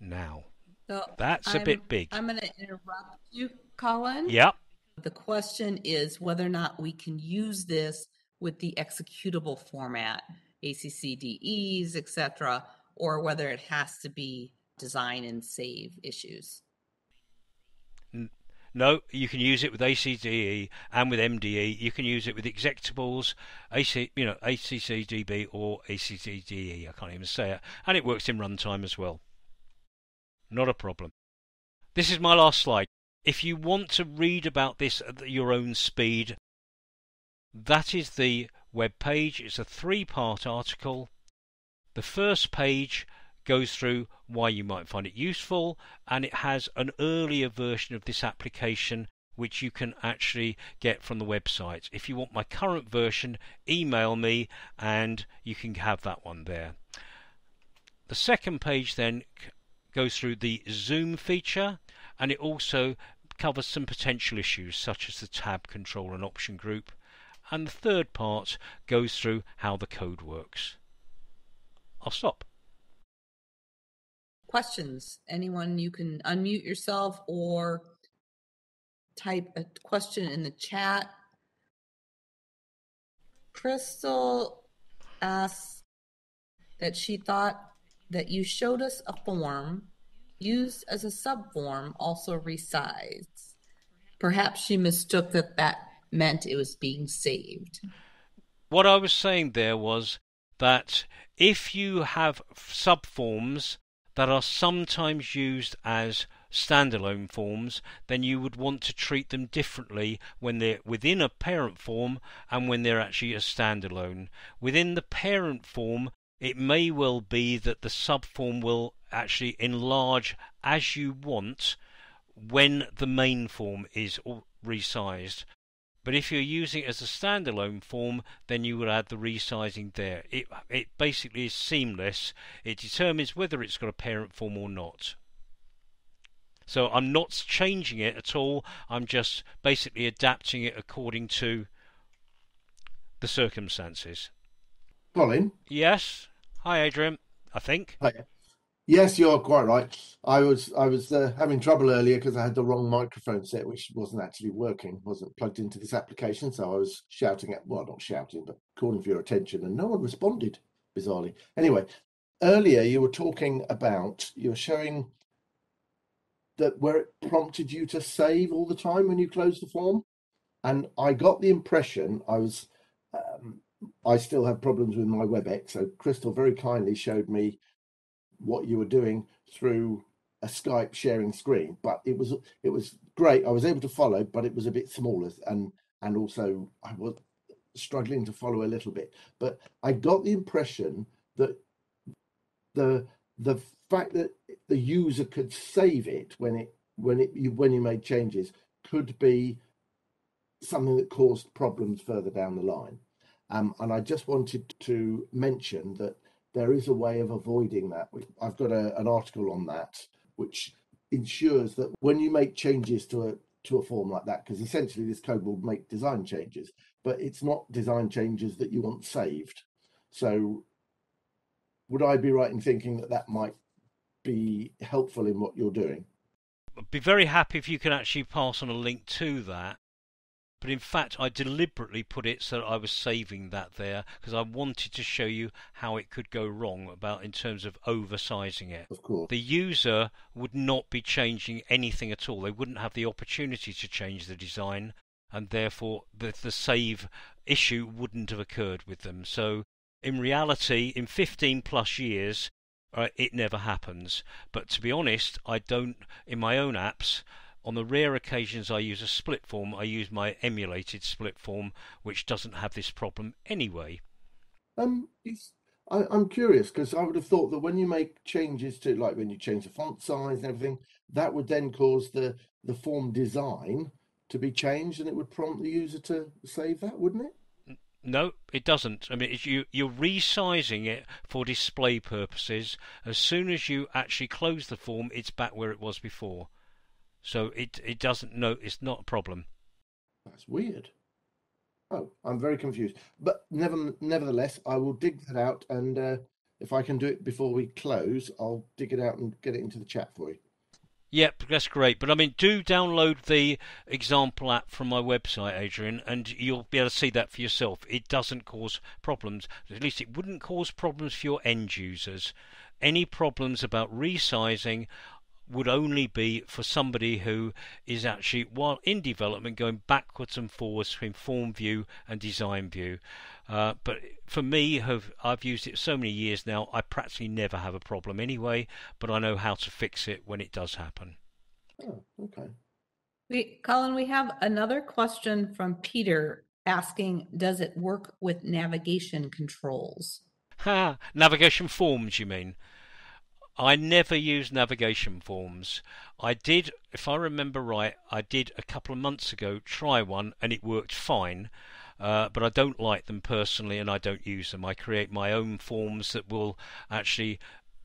Now, so that's I'm, a bit big. I'm going to interrupt you, Colin. Yep. The question is whether or not we can use this with the executable format, A C C D Es, et cetera, or whether it has to be design and save issues. No, you can use it with A C C D E and with M D E. You can use it with executables, AC, you know, A C C D B or A C C D E. I can't even say it, and it works in runtime as well. Not a problem. This is my last slide. If you want to read about this at your own speed, that is the web page. It's a three-part article. The first page goes through why you might find it useful, and it has an earlier version of this application which you can actually get from the website. If you want my current version, email me and you can have that one there. The second page then goes through the zoom feature, and it also covers some potential issues such as the tab control and option group, and the third part goes through how the code works. I'll stop. Questions? Anyone? You can unmute yourself or type a question in the chat. Crystal asks that she thought that you showed us a form used as a subform also resized. Perhaps she mistook that that meant it was being saved. What I was saying there was that if you have subforms that are sometimes used as standalone forms, then you would want to treat them differently when they're within a parent form and when they're actually a standalone. Within the parent form, it may well be that the subform will actually enlarge as you want when the main form is resized. But if you're using it as a standalone form, then you would add the resizing there. It, it basically is seamless. It determines whether it's got a parent form or not. So I'm not changing it at all. I'm just basically adapting it according to the circumstances. Colin? Yes. Hi, Adrian, I think. Hi. Yes, you're quite right. I was I was uh, having trouble earlier because I had the wrong microphone set, which wasn't actually working, wasn't plugged into this application. So I was shouting at, well, not shouting, but calling for your attention, and no one responded, bizarrely. Anyway, earlier you were talking about, you were showing that where it prompted you to save all the time when you close the form. And I got the impression I was, um, I still have problems with my WebEx. So Crystal very kindly showed me what you were doing through a Skype sharing screen, but it was it was great. I was able to follow, but it was a bit smaller, and and also I was struggling to follow a little bit. But I got the impression that the the fact that the user could save it when it when it you, when you made changes could be something that caused problems further down the line. Um, and I just wanted to mention that there is a way of avoiding that. I've got a, an article on that, which ensures that when you make changes to a to a form like that, because essentially this code will make design changes, but it's not design changes that you want saved. So would I be right in thinking that that might be helpful in what you're doing? I'd be very happy if you can actually pass on a link to that. But in fact, I deliberately put it so that I was saving that there because I wanted to show you how it could go wrong about in terms of oversizing it. Of course. The user would not be changing anything at all. They wouldn't have the opportunity to change the design, and therefore the, the save issue wouldn't have occurred with them. So in reality, in fifteen plus years, uh, it never happens. But to be honest, I don't, in my own apps, on the rare occasions I use a split form, I use my emulated split form, which doesn't have this problem anyway. Um, it's, I, I'm curious, because I would have thought that when you make changes to, like when you change the font size and everything, that would then cause the, the form design to be changed, and it would prompt the user to save that, wouldn't it? No, it doesn't. I mean, it's, you, you're resizing it for display purposes. As soon as you actually close the form, it's back where it was before. So it it doesn't know, it's not a problem. That's weird. Oh, I'm very confused. But never, nevertheless, I will dig that out, and uh, if I can do it before we close, I'll dig it out and get it into the chat for you. Yep, that's great. But I mean, do download the example app from my website, Adrian, and you'll be able to see that for yourself. It doesn't cause problems. At least it wouldn't cause problems for your end users. Any problems about resizing would only be for somebody who is actually, while in development, going backwards and forwards between form view and design view. Uh, but for me, have, I've used it so many years now, I practically never have a problem anyway, but I know how to fix it when it does happen. Oh, okay. We, Colin, we have another question from Peter asking, does it work with navigation controls? Ha! Navigation forms, you mean? I never use navigation forms. I did, if I remember right, I did a couple of months ago try one and it worked fine, uh, but I don't like them personally and I don't use them. I create my own forms that will actually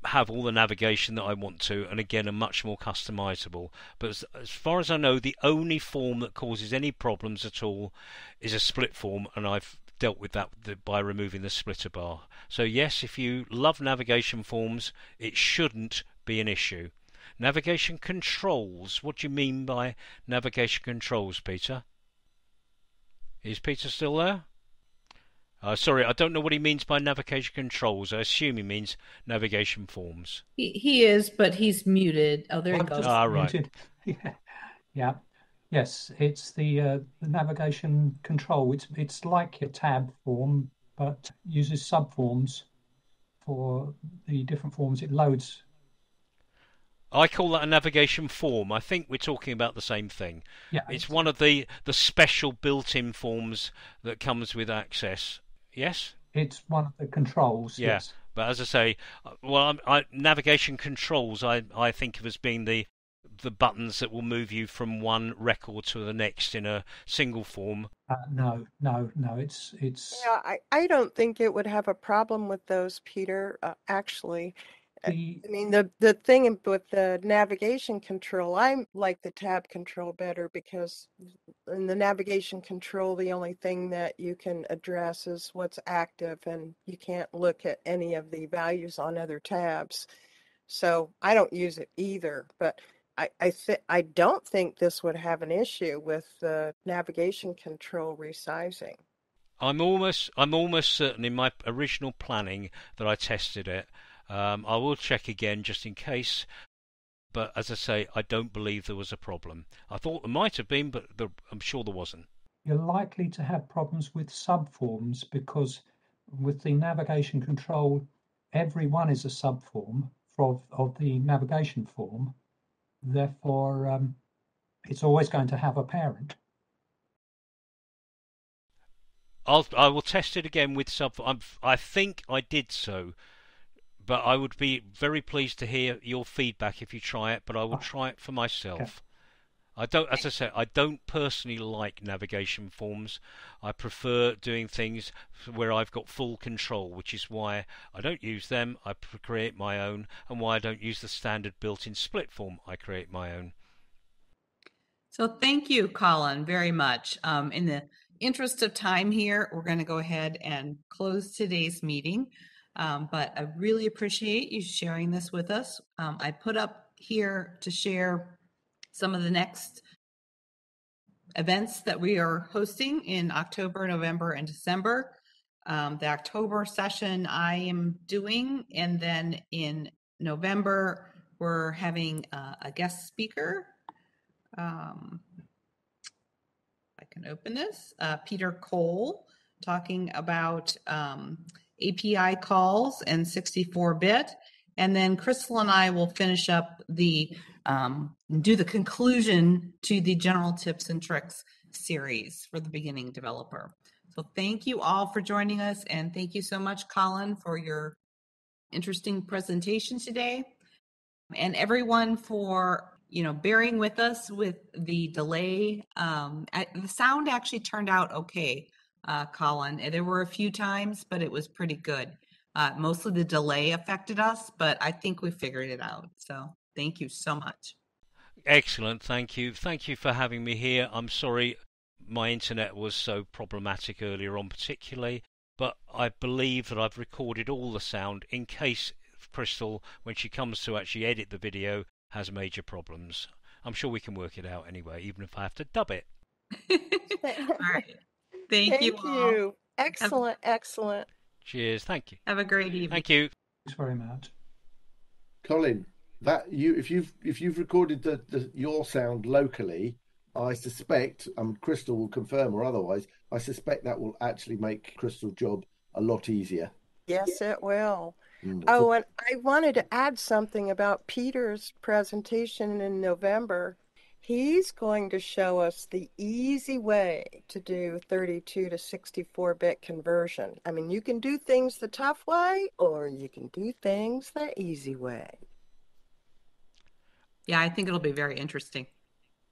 have all the navigation that I want to, and again are much more customizable. But as, as far as I know, the only form that causes any problems at all is a split form, and I've dealt with that by removing the splitter bar. So yes, if you love navigation forms, it shouldn't be an issue. Navigation controls, what do you mean by navigation controls, Peter? Is Peter still there? Uh, sorry, I don't know what he means by navigation controls. I assume he means navigation forms. He, he is, but he's muted. Oh, there he goes. Ah, right. Yeah. Yeah. Yes, it's the, uh, the navigation control. It's it's like your tab form, but uses subforms for the different forms it loads. I call that a navigation form. I think we're talking about the same thing. Yeah, it's one of the, the special built-in forms that comes with Access. Yes? It's one of the controls, yeah. Yes. But as I say, well, I, navigation controls I, I think of as being the the buttons that will move you from one record to the next in a single form. Uh, no, no, no, it's... it's. Yeah, I, I don't think it would have a problem with those, Peter, uh, actually. The... I mean, the, the thing with the navigation control, I like the tab control better because in the navigation control, the only thing that you can address is what's active, and you can't look at any of the values on other tabs. So I don't use it either, but... I th I don't think this would have an issue with the navigation control resizing. I'm almost I'm almost certain in my original planning that I tested it. Um, I will check again just in case. But as I say, I don't believe there was a problem. I thought there might have been, but there, I'm sure there wasn't. You're likely to have problems with subforms because with the navigation control, every one is a subform of of the navigation form. Therefore, um, it's always going to have a parent. I'll, I will test it again with sub. I'm, I think I did so, but I would be very pleased to hear your feedback if you try it, but I will try it for myself. Okay. I don't, as I said, I don't personally like navigation forms. I prefer doing things where I've got full control, which is why I don't use them. I create my own, and why I don't use the standard built-in split form. I create my own. So thank you, Colin, very much. Um, in the interest of time here, we're going to go ahead and close today's meeting. Um, but I really appreciate you sharing this with us. Um, I put up here to share some of the next events that we are hosting in October, November, and December. Um, the October session I am doing, and then in November, we're having uh, a guest speaker. Um, I can open this. Uh, Peter Cole talking about um, A P I calls and sixty-four bit. And then Crystal and I will finish up the Um, do the conclusion to the general tips and tricks series for the beginning developer. So thank you all for joining us, and thank you so much, Colin, for your interesting presentation today, and everyone for, you know, bearing with us with the delay. Um, I, the sound actually turned out okay, uh, Colin. There were a few times, but it was pretty good. Uh, mostly the delay affected us, but I think we figured it out. So thank you so much. Excellent. Thank you. Thank you for having me here. I'm sorry my internet was so problematic earlier on particularly, but I believe that I've recorded all the sound in case Crystal, when she comes to actually edit the video, has major problems. I'm sure we can work it out anyway, even if I have to dub it. All right. Thank, Thank you all. You. Excellent. Have... Excellent. Cheers. Thank you. Have a great evening. Thank you. Thanks very much. Colin. That you, if you've if you've recorded the, the your sound locally, I suspect, um, Crystal will confirm or otherwise, I suspect that will actually make Crystal's job a lot easier. Yes, it will. Mm-hmm. Oh, and I wanted to add something about Peter's presentation in November. He's going to show us the easy way to do thirty-two to sixty-four bit conversion. I mean, you can do things the tough way, or you can do things the easy way. Yeah, I think it'll be very interesting.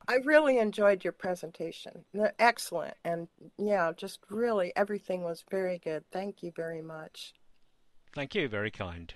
I really enjoyed your presentation. Excellent. And yeah, just really everything was very good. Thank you very much. Thank you. Very kind.